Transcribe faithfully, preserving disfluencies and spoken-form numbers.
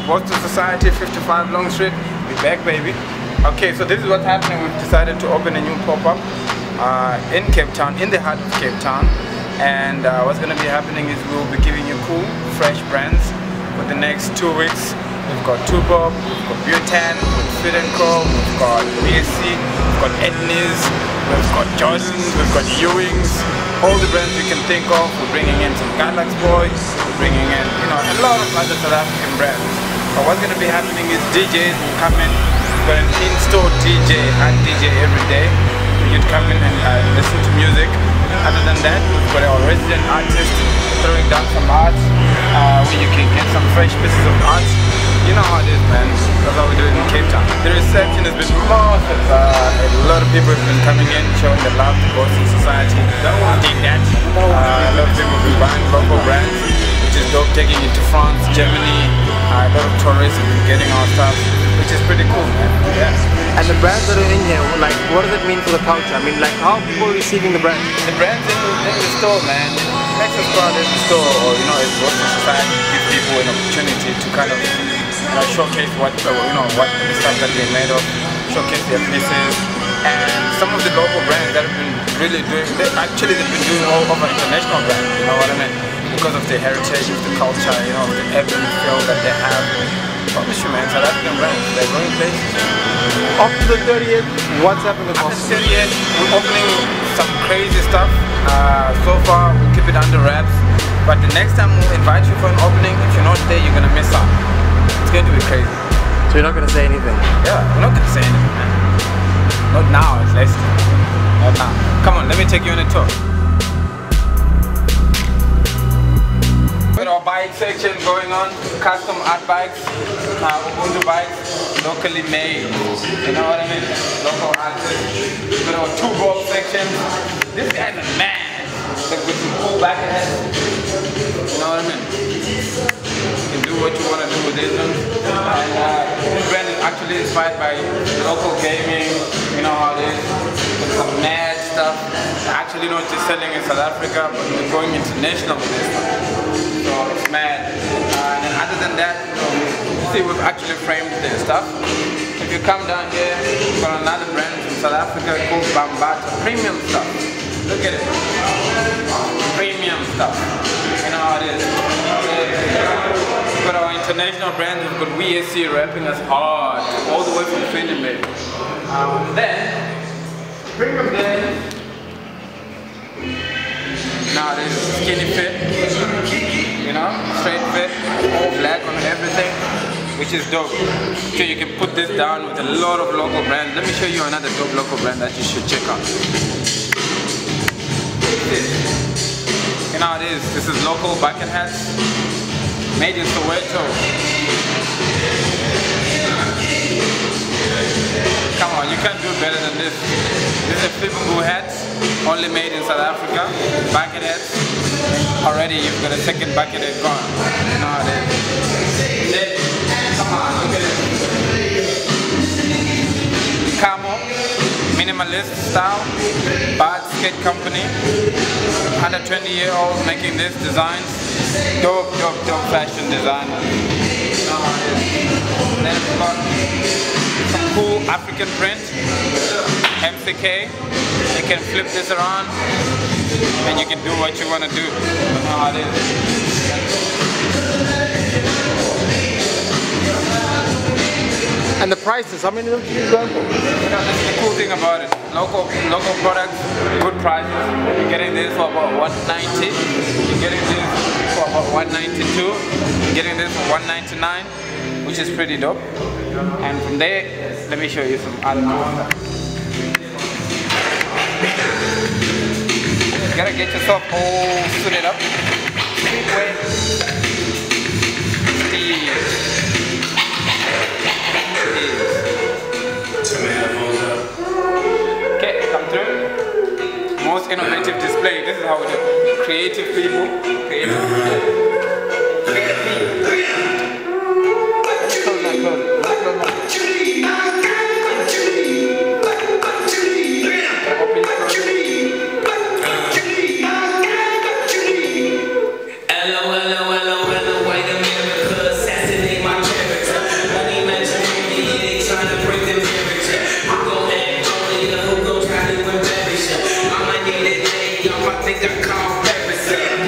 cool. Boaston Society, fifty-five Long Street. We back, baby. Okay, so this is what's happening. We've decided to open a new pop-up uh, in Cape Town, in the heart of Cape Town. And uh, what's going to be happening is we'll be giving you cool, fresh brands for the next two weeks. We've got two B O B, we've got Butan, we've got Sweden Co, we've got B S C, we've got Etnies, we've got Jordans, we've got Ewings, all the brands you can think of. We're bringing in some Galax Boys, we're bringing in, you know, a lot of other South African brands. But what's going to be happening is D Js will come in. We've got an in-store D J and D J every day. You'd come in and uh, listen to music. Other than that, we've got our resident artists throwing down some art, uh, where you can get some fresh pieces of art. You know how it is, man. That's how we do it in Cape Town. The reception has been massive. Uh, a lot of people have been coming in, showing their love to Boaston Society. I dig that. Uh, a lot of people have been buying local brands, which is dope, taking it to France, Germany. Uh, a lot of tourists have been getting our stuff, which is pretty cool, man. Yeah. And the brands that are in here, like, what does it mean for the culture? I mean, like, how are people receiving the brand? The brands in, in the store, man. Makes us proud in the store, or, you know, it's Boaston Society to give people an opportunity to kind of, you know, showcase what, uh, you know, what the stuff that they're made of, showcase their pieces. And some of the local brands that have been really doing, they, actually they've been doing all over international brands, you know what I mean? Because of their heritage, of the culture, you know, the urban feel that they have. Promise you, man, South African brands, they're going places. After the thirtieth, what's happening with us? After the thirtieth, we're opening some crazy stuff. Uh, so far, we'll keep it under wraps. But the next time we'll invite you for an opening, if you're not there, you're going to miss out. It's going to be crazy. So you're not going to say anything? Yeah, we're not going to say anything, man. Not now, at least. Not now. Come on, let me take you on a tour. Bike section going on, custom art bikes, uh, Ubuntu bikes, locally made, you know what I mean, local artists. We've got our two B O B section. This guy's a man, like with some cool back head, you know what I mean, you can do what you want to do with this one. And uh, this brand is actually inspired by local gaming, you know how it is, with some mad stuff. Actually not just selling in South Africa, but we're going international with this one. So it's mad. Uh, and then other than that, you see we've actually framed their stuff. If you come down here, we've got another brand from South Africa called Bambata. Premium stuff. Look at it. Premium stuff. You know how it is. We've got our international brands. We've got V S C rapping us hard. All the way from Sweden, baby. Um, then, premium there. Now there's skinny fit. You know, straight fit, all black on everything, which is dope. So you can put this down with a lot of local brands. Let me show you another dope local brand that you should check out. You know how it is, this is local bucket hats, made in Soweto. Come on, you can't do better than this. This is a Pivago hat, only made in South Africa, bucket hats. Already you've got a second bucket and gone. You know how it is. Then, come on, look at it. Camo, minimalist style, bad skate company. Under twenty year old making this design. Dope, dope, dope fashion designer. You know how it is. Then we've got some cool African print. M C K. You can flip this around. And you can do what you want to do. I know how it is. And the prices, how many of you got? You know, that's the cool thing about it. Local, local products, good prices. You're getting this for about one ninety. You're getting this for about one ninety-two. You're getting this for one ninety-nine, which is pretty dope. And from there, let me show you some other stuff. You gotta get yourself all suited up. Streetwear. Okay, come through. Most innovative display. This is how we do it. Creative people. Creative people. Hello, hello, hello, hello, wait a minute, because that's the name I check. I think I'm called Pepper.